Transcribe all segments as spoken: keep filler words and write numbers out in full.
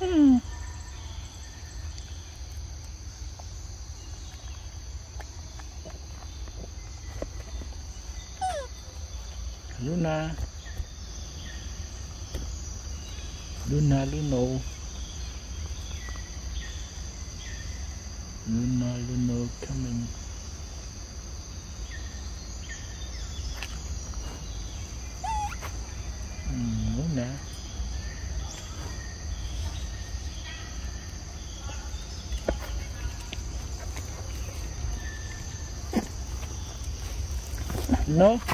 Hmm. Luna, Luna, Luno, Luna, Luno coming. Mm, Luna. No. Nè.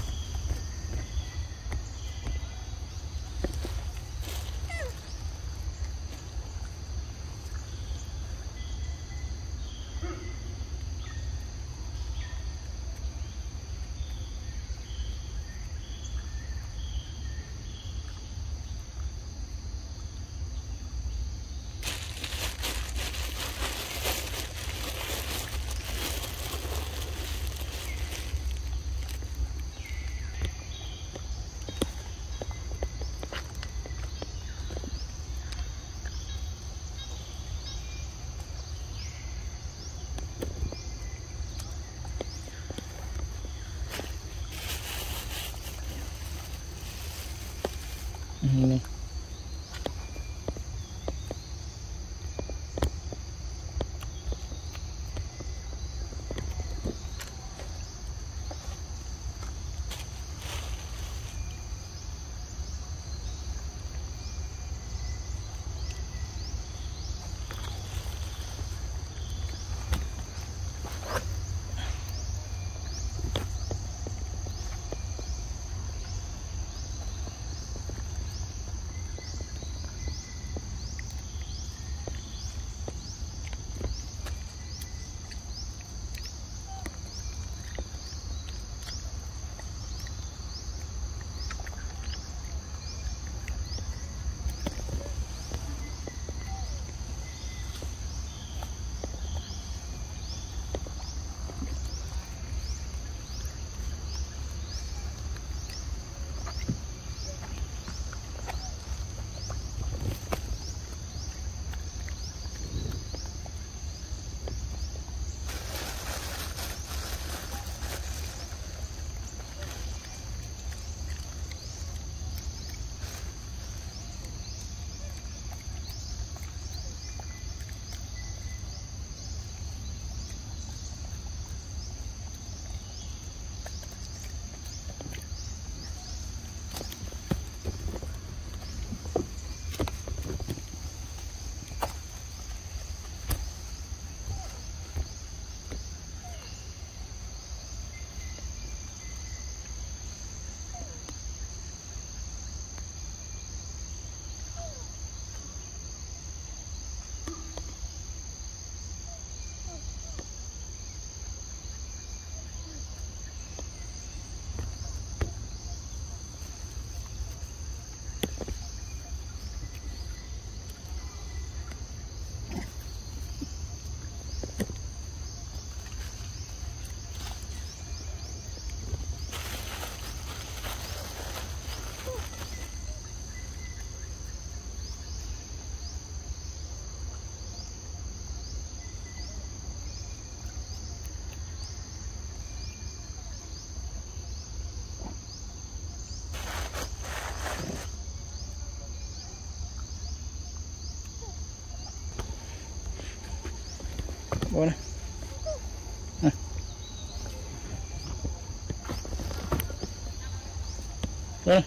Bora. Ah. Bora.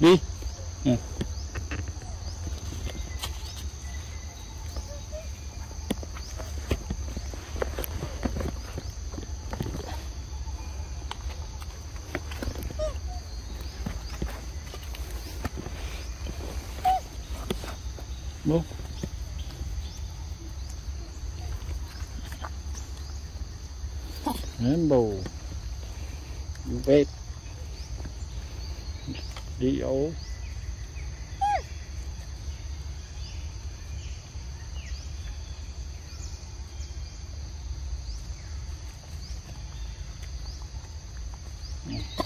Đi. À. Move. Rainbow. You bet. D O. Leo.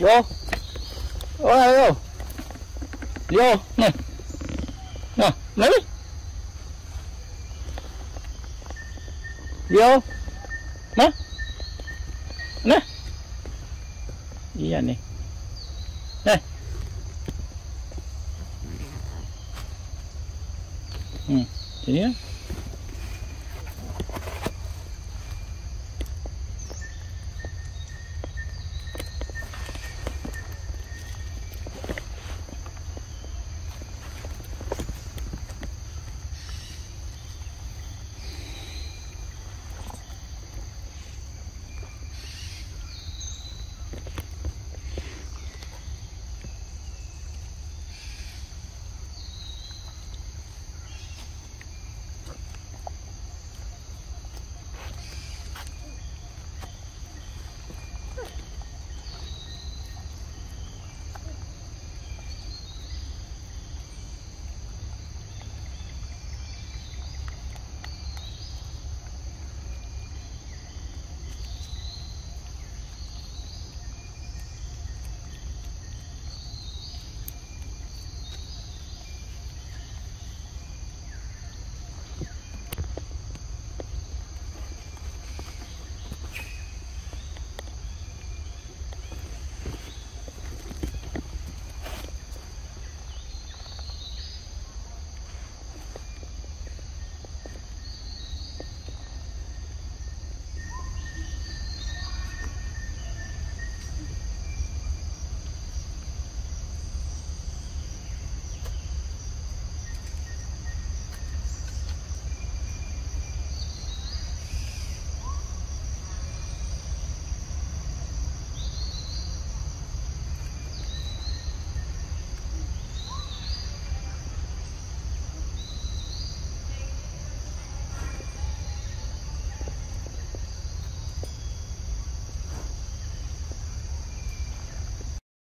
Vô. Vô này vô. Vô này. Nè, lấy. Vô. Nè. Nè. Gì vậy nè. Nè. Ừ, thế nhá.